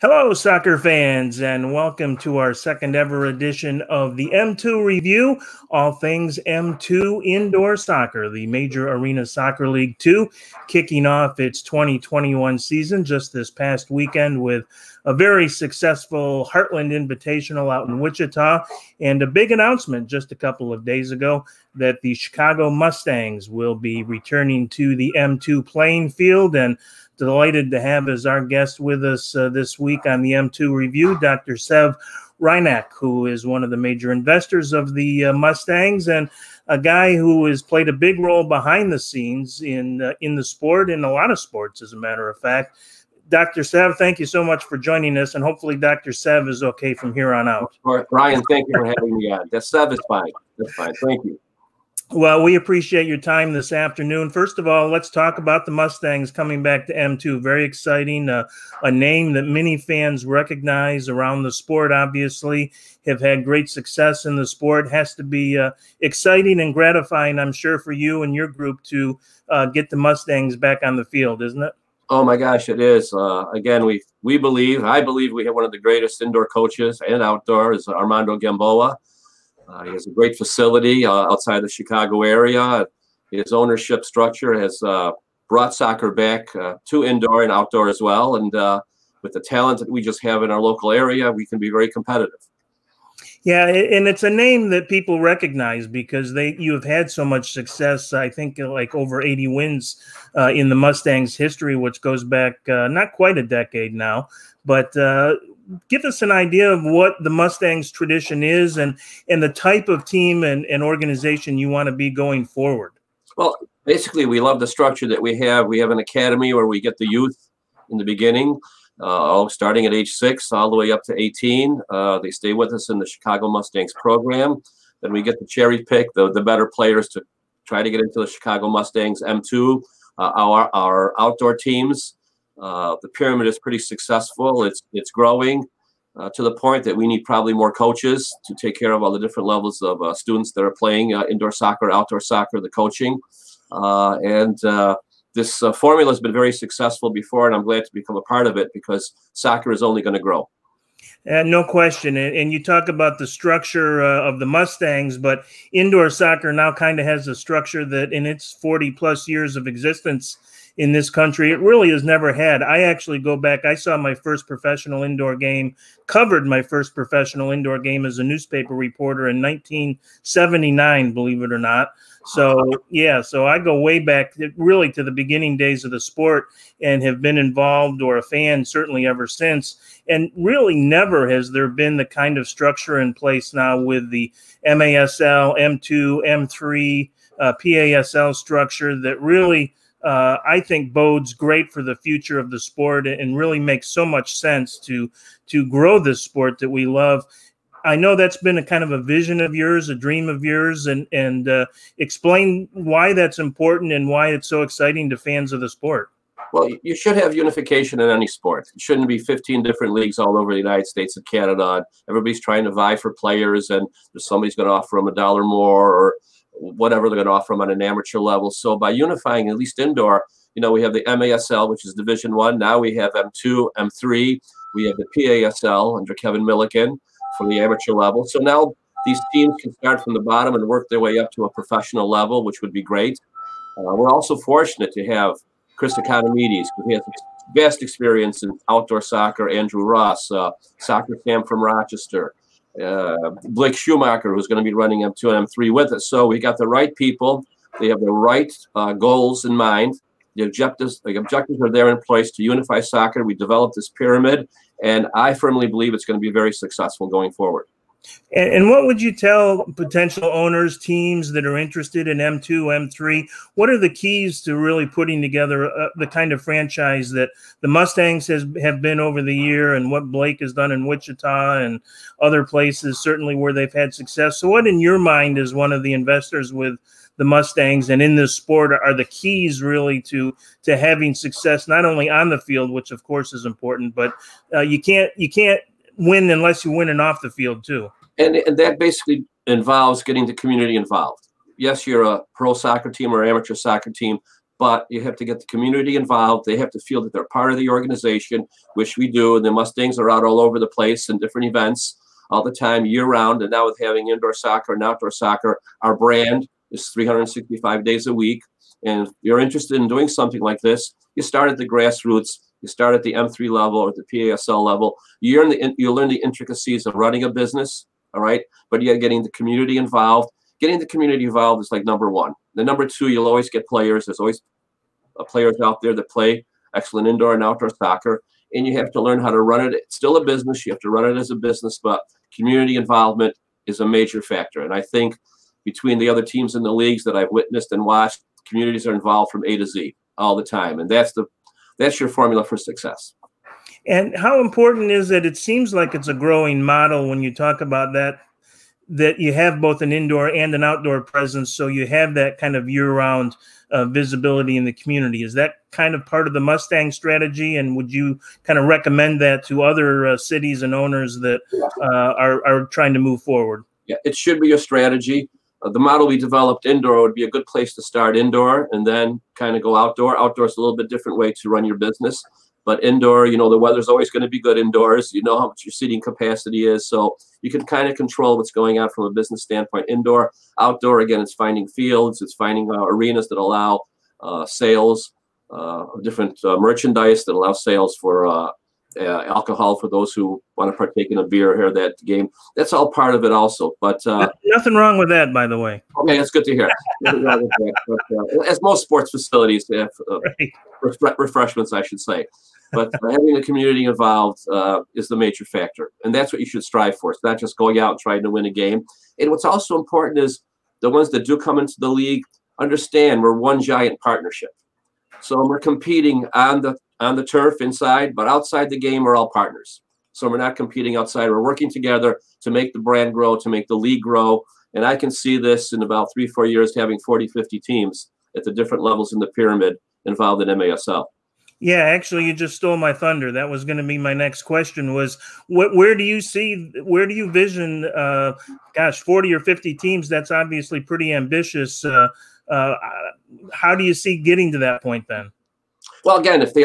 Hello, soccer fans, and welcome to our second ever edition of the M2 Review, all things M2 Indoor Soccer, the Major Arena Soccer League 2, kicking off its 2021 season just this past weekend with a very successful Heartland Invitational out in Wichita, and a big announcement just a couple of days ago that the Chicago Mustangs will be returning to the M2 playing field, and delighted to have as our guest with us this week on the M2 Review, Dr. Sev Hrywnak, who is one of the major investors of the Mustangs and a guy who has played a big role behind the scenes in the sport, in a lot of sports, as a matter of fact. Dr. Sev, thank you so much for joining us, and hopefully Dr. Sev is okay from here on out. Ryan, thank you for having me on. That Sev is fine. That's fine. Thank you. Well, we appreciate your time this afternoon. First of all, let's talk about the Mustangs coming back to M2. Very exciting, a name that many fans recognize around the sport, obviously, have had great success in the sport. Has to be exciting and gratifying, I'm sure, for you and your group to get the Mustangs back on the field, isn't it? Oh, my gosh, it is. Again, I believe we have one of the greatest indoor coaches and outdoors, Armando Gamboa. He has a great facility outside the Chicago area. His ownership structure has brought soccer back to indoor and outdoor as well. And with the talent that we just have in our local area, we can be very competitive. Yeah, and it's a name that people recognize because you have had so much success. I think like over 80 wins in the Mustangs' history, which goes back not quite a decade now, but give us an idea of what the Mustangs' tradition is and the type of team and organization you want to be going forward. Well, basically, we love the structure that we have. We have an academy where we get the youth in the beginning, starting at age 6 all the way up to 18. They stay with us in the Chicago Mustangs program. Then we get to cherry pick the better players to try to get into the Chicago Mustangs M2, our outdoor teams. The pyramid is pretty successful. It's growing to the point that we need probably more coaches to take care of all the different levels of students that are playing indoor soccer, outdoor soccer, the coaching. This formula has been very successful before, and I'm glad to become a part of it because soccer is only going to grow. No question. And you talk about the structure of the Mustangs, but indoor soccer now kind of has a structure that in its 40-plus years of existence in this country, it really has never had. I actually go back. I saw my first professional indoor game, covered my first professional indoor game as a newspaper reporter in 1979, believe it or not. So, yeah, so I go way back really to the beginning days of the sport and have been involved or a fan certainly ever since. And really never has there been the kind of structure in place now with the MASL, M2, M3, PASL structure that really I think bodes great for the future of the sport and really makes so much sense to grow this sport that we love. I know that's been a kind of a vision of yours, a dream of yours, and explain why that's important and why it's so exciting to fans of the sport. Well, you should have unification in any sport. It shouldn't be 15 different leagues all over the United States and Canada. Everybody's trying to vie for players, and somebody's going to offer them $1 more or whatever they're going to offer them on an amateur level. So by unifying, at least indoor, you know, we have the MASL, which is Division I. Now we have M2, M3. We have the PASL under Kevin Milliken from the amateur level. So now these teams can start from the bottom and work their way up to a professional level, which would be great. We're also fortunate to have Chris Economides, who has vast experience in outdoor soccer, Andrew Ross, soccer fan from Rochester, Blake Schumacher, who's going to be running M2 and M3 with us. So we got the right people. They have the right goals in mind. The objectives are there in place to unify soccer. We developed this pyramid, and I firmly believe it's going to be very successful going forward. And what would you tell potential owners, teams that are interested in M2, M3? What are the keys to really putting together the kind of franchise that the Mustangs have been over the year and what Blake has done in Wichita and other places, certainly where they've had success? So what, in your mind, is one of the investors with the Mustangs and in this sport are the keys really to having success, not only on the field, which, of course, is important, but you can't win unless you win and off the field too. And that basically involves getting the community involved. Yes, you're a pro soccer team or amateur soccer team, but you have to get the community involved. They have to feel that they're part of the organization, which we do. And the Mustangs are out all over the place in different events all the time, year round. And now with having indoor soccer and outdoor soccer, our brand is 365 days a week. And if you're interested in doing something like this, you start at the grassroots. You start at the M3 level or the PASL level. You learn the intricacies of running a business, all right? But yeah, getting the community involved. Getting the community involved is like number one. Then number two, you'll always get players. There's always players out there that play excellent indoor and outdoor soccer. And you have to learn how to run it. It's still a business. You have to run it as a business, but community involvement is a major factor. And I think between the other teams in the leagues that I've witnessed and watched, communities are involved from A to Z all the time. And that's your formula for success. And how important is it? It seems like it's a growing model when you talk about that, that you have both an indoor and an outdoor presence. So you have that kind of year-round visibility in the community. Is that kind of part of the Mustang strategy? And would you kind of recommend that to other cities and owners that are trying to move forward? Yeah, it should be a strategy. The model we developed indoor would be a good place to start indoor and then kind of go outdoor. Outdoor is a little bit different way to run your business. But indoor, you know, the weather's always going to be good indoors. You know how much your seating capacity is. So you can kind of control what's going on from a business standpoint. Indoor, outdoor, again, it's finding fields. It's finding arenas that allow sales, different merchandise that allow sales for alcohol for those who want to partake in a beer here that game. That's all part of it also. But nothing wrong with that, by the way. Okay, that's good to hear. As most sports facilities, they have refreshments, I should say. But having the community involved is the major factor. And that's what you should strive for. It's not just going out and trying to win a game. And what's also important is the ones that do come into the league understand we're one giant partnership. So we're competing on the turf inside, but outside the game, we're all partners. So we're not competing outside. We're working together to make the brand grow, to make the league grow. And I can see this in about 3-4 years, having 40, 50 teams at the different levels in the pyramid involved in MASL. Yeah, actually, you just stole my thunder. That was going to be my next question was, where do you vision, 40 or 50 teams? That's obviously pretty ambitious. How do you see getting to that point then? Well, again, if they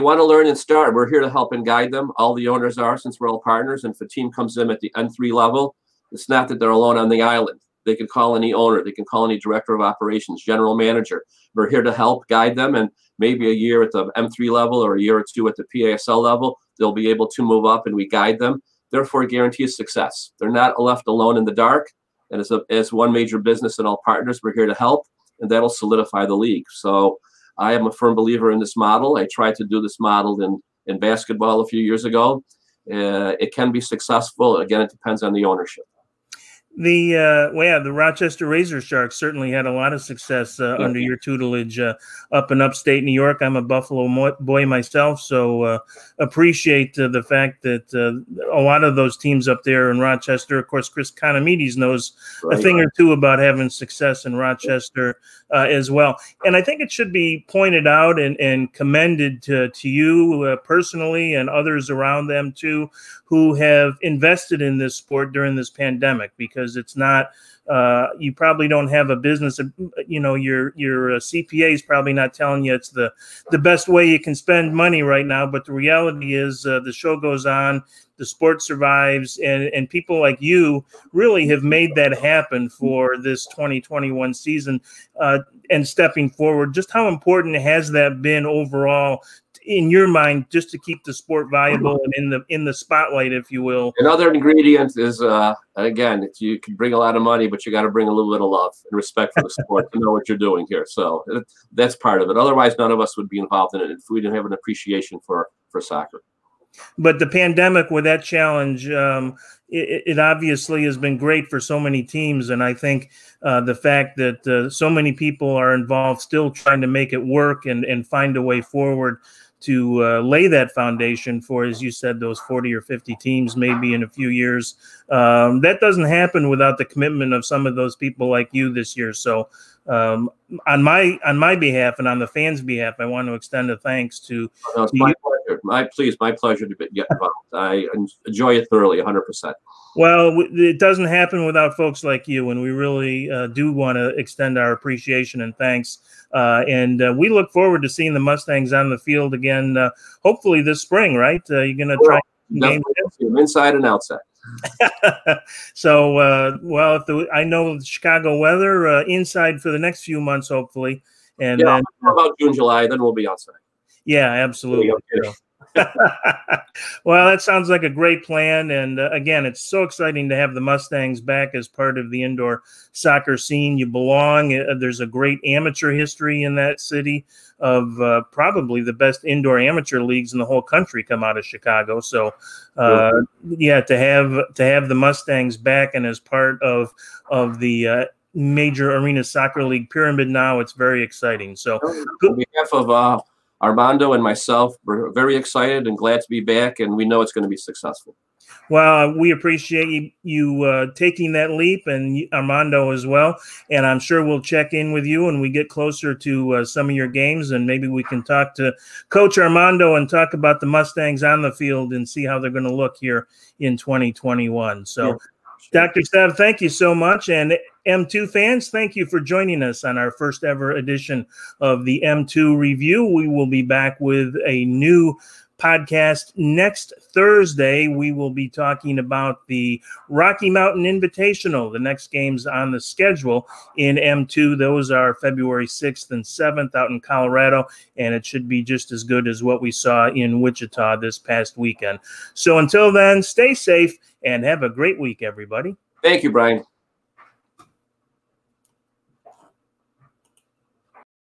want to learn and start, we're here to help and guide them. All the owners are, since we're all partners. And if a team comes in at the N3 level, it's not that they're alone on the island. They can call any owner. They can call any director of operations, general manager. We're here to help guide them. And maybe a year at the M3 level or a year or two at the PASL level, they'll be able to move up and we guide them. Therefore, guarantees success. They're not left alone in the dark. And as one major business and all partners, we're here to help. And that'll solidify the league. So I am a firm believer in this model. I tried to do this model in basketball a few years ago. It can be successful. Again, it depends on the ownership. The Rochester Razor Sharks certainly had a lot of success under your tutelage up in upstate New York. I'm a Buffalo boy myself, so appreciate the fact that a lot of those teams up there in Rochester, of course, Chris Conamides knows a thing or two about having success in Rochester as well. And I think it should be pointed out and commended to you personally and others around them too who have invested in this sport during this pandemic, because it's not you probably don't have a business, you know, your CPA is probably not telling you it's the best way you can spend money right now, but the reality is the show goes on, the sport survives, and people like you really have made that happen for this 2021 season and stepping forward. Just how important has that been overall in your mind, just to keep the sport viable and in the spotlight, if you will? Another ingredient is, again, you can bring a lot of money, but you got to bring a little bit of love and respect for the sport to know what you're doing here. So that's part of it. Otherwise, none of us would be involved in it if we didn't have an appreciation for soccer. But the pandemic with that challenge, it obviously has been great for so many teams. And I think the fact that so many people are involved still trying to make it work and find a way forward to lay that foundation for, as you said, those 40 or 50 teams maybe in a few years. That doesn't happen without the commitment of some of those people like you this year. So on my behalf and on the fans' behalf, I want to extend a thanks to my pleasure to get involved. I enjoy it thoroughly, 100%. Well, it doesn't happen without folks like you, and we really do want to extend our appreciation and thanks. And we look forward to seeing the Mustangs on the field again, hopefully this spring, right? You're going to try and see them inside and outside. So, well, if I know the Chicago weather inside for the next few months, hopefully. And yeah, then, about June, July, then we'll be outside. Yeah, absolutely. Well, that sounds like a great plan. And again, it's so exciting to have the Mustangs back as part of the indoor soccer scene. You belong. There's a great amateur history in that city of probably the best indoor amateur leagues in the whole country come out of Chicago. So, yeah, to have the Mustangs back and as part of the major arena soccer league pyramid now, it's very exciting. So on behalf of Armando and myself, we're very excited and glad to be back, and we know it's going to be successful. Well, we appreciate you taking that leap, and Armando as well. And I'm sure we'll check in with you when we get closer to some of your games, and maybe we can talk to Coach Armando and talk about the Mustangs on the field and see how they're going to look here in 2021. So, yeah. Dr. Sev, thank you so much. And M2 fans, thank you for joining us on our first ever edition of the M2 Review. We will be back with a new podcast next Thursday. We will be talking about the Rocky Mountain Invitational, the next games on the schedule in M2. Those are February 6th and 7th out in Colorado, and it should be just as good as what we saw in Wichita this past weekend. So until then, stay safe and have a great week, everybody. Thank you, Brian.